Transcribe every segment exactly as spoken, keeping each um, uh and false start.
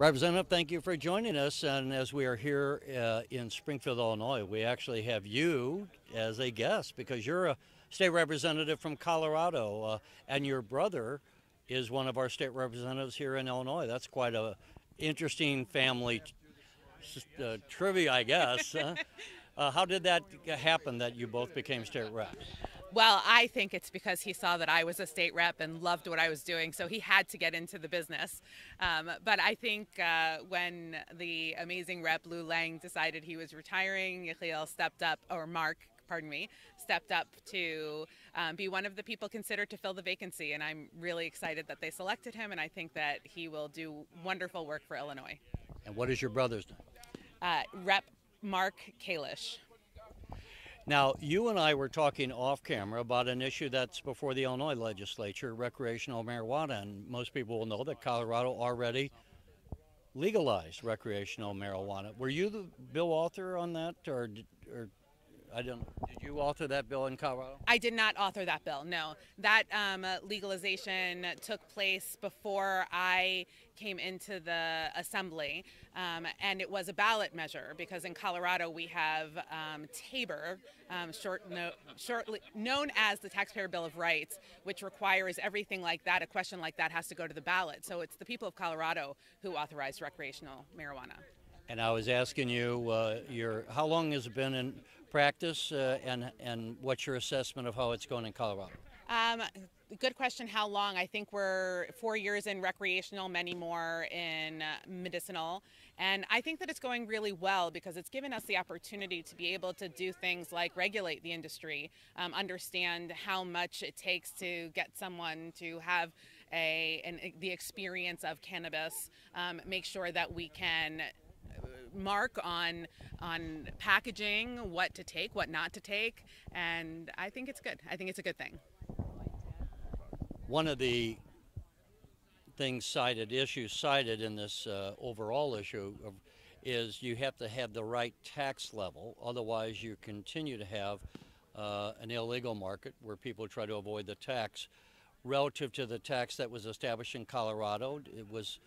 Representative, thank you for joining us. And as we are here uh, in Springfield, Illinois, we actually have you as a guest because you're a state representative from Colorado, uh, and your brother is one of our state representatives here in Illinois. That's quite a interesting family uh, trivia, I guess. Huh? Uh, how did that happen that you both became state reps? Well, I think it's because he saw that I was a state rep and loved what I was doing, so he had to get into the business. Um, but I think uh, when the amazing rep Lou Lang decided he was retiring, Yechiel stepped up, or Mark, pardon me, stepped up to um, be one of the people considered to fill the vacancy. And I'm really excited that they selected him, and I think that he will do wonderful work for Illinois. And what is your brother's name? Uh, Rep Mark Kalish. Now, you and I were talking off camera about an issue that's before the Illinois legislature, recreational marijuana, and most people will know that Colorado already legalized recreational marijuana. Were you the bill author on that, or, or I don't know, did you author that bill in Colorado? I did not author that bill, no. That um, legalization took place before I came into the assembly, um, and it was a ballot measure because in Colorado we have um, Tabor, um, short no, shortly known as the Taxpayer Bill of Rights, which requires everything like that. A question like that has to go to the ballot. So it's the people of Colorado who authorized recreational marijuana. And I was asking you, uh, your how long has it been in practice, uh, and and what's your assessment of how it's going in Colorado? Um, Good question, how long? I think we're four years in recreational, many more in medicinal. And I think that it's going really well because it's given us the opportunity to be able to do things like regulate the industry, um, understand how much it takes to get someone to have a an, the experience of cannabis, um, make sure that we can mark on on packaging what to take, what not to take. And I think it's good. I think it's a good thing. One of the things cited, issues cited in this uh, overall issue of, is you have to have the right tax level, otherwise you continue to have uh, an illegal market where people try to avoid the tax. Relative to the tax that was established in Colorado, it was,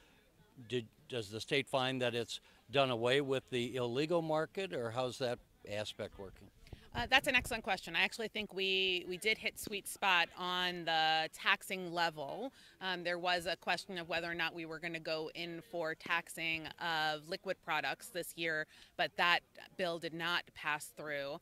did, does the state find that it's done away with the illegal market, or how's that aspect working? Uh, that's an excellent question. I actually think we, we did hit sweet spot on the taxing level. Um, there was a question of whether or not we were going to go in for taxing of liquid products this year, but that bill did not pass through.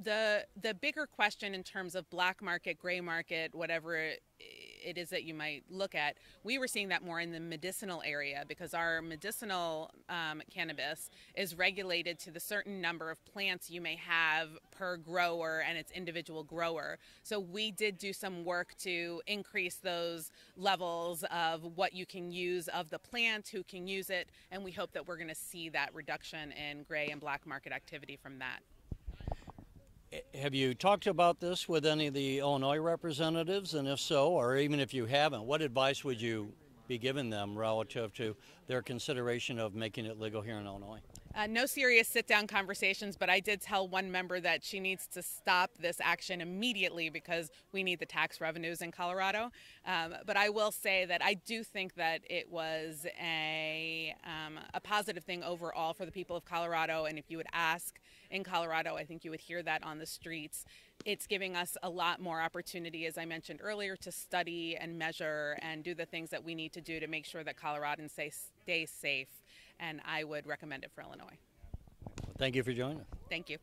The, the bigger question in terms of black market, gray market, whatever it, it is that you might look at, we were seeing that more in the medicinal area because our medicinal um, cannabis is regulated to the certain number of plants you may have per grower and its individual grower. So we did do some work to increase those levels of what you can use of the plant, who can use it, and we hope that we're going to see that reduction in gray and black market activity from that. Have you talked about this with any of the Illinois representatives, and if so, or even if you haven't, what advice would you be giving them relative to their consideration of making it legal here in Illinois? Uh, no serious sit-down conversations, but I did tell one member that she needs to stop this action immediately because we need the tax revenues in Colorado. Um, but I will say that I do think that it was a, um, a positive thing overall for the people of Colorado, and if you would ask in Colorado, I think you would hear that on the streets. It's giving us a lot more opportunity, as I mentioned earlier, to study and measure and do the things that we need to do to make sure that Coloradans stay, stay safe. And I would recommend it for Illinois. Well, thank you for joining us. Thank you.